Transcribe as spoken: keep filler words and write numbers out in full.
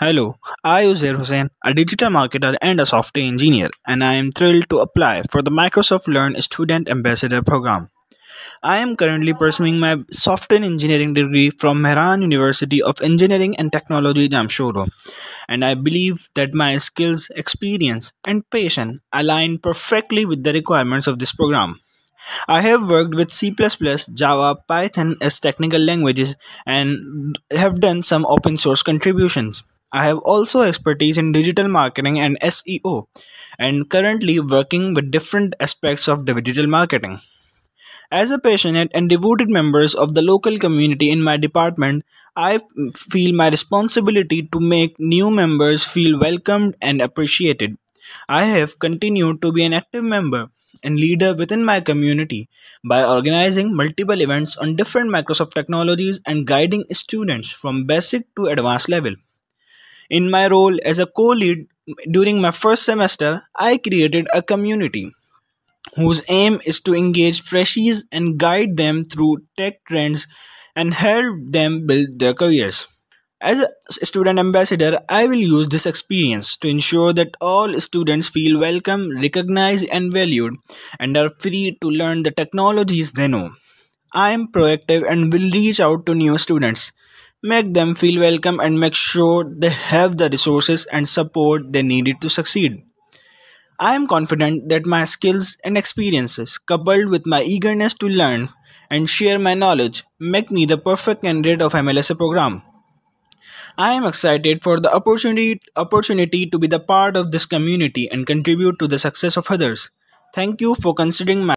Hello, I am Uzair Hussain, a digital marketer and a software engineer, and I am thrilled to apply for the Microsoft Learn Student Ambassador Program. I am currently pursuing my software engineering degree from Mehran University of Engineering and Technology, Jamshoro, and I believe that my skills, experience, and passion align perfectly with the requirements of this program. I have worked with C plus plus, Java, Python as technical languages and have done some open source contributions. I have also expertise in digital marketing and S E O and currently working with different aspects of digital marketing. As a passionate and devoted member of the local community in my department, I feel my responsibility to make new members feel welcomed and appreciated. I have continued to be an active member and leader within my community by organizing multiple events on different Microsoft technologies and guiding students from basic to advanced level. In my role as a co-lead during my first semester, I created a community whose aim is to engage freshies and guide them through tech trends and help them build their careers. As a student ambassador, I will use this experience to ensure that all students feel welcome, recognized, and valued, and are free to learn the technologies they know. I am proactive and will reach out to new students, make them feel welcome, and make sure they have the resources and support they needed to succeed. I am confident that my skills and experiences, coupled with my eagerness to learn and share my knowledge, make me the perfect candidate of M L S A program. I am excited for the opportunity, opportunity to be the part of this community and contribute to the success of others. Thank you for considering my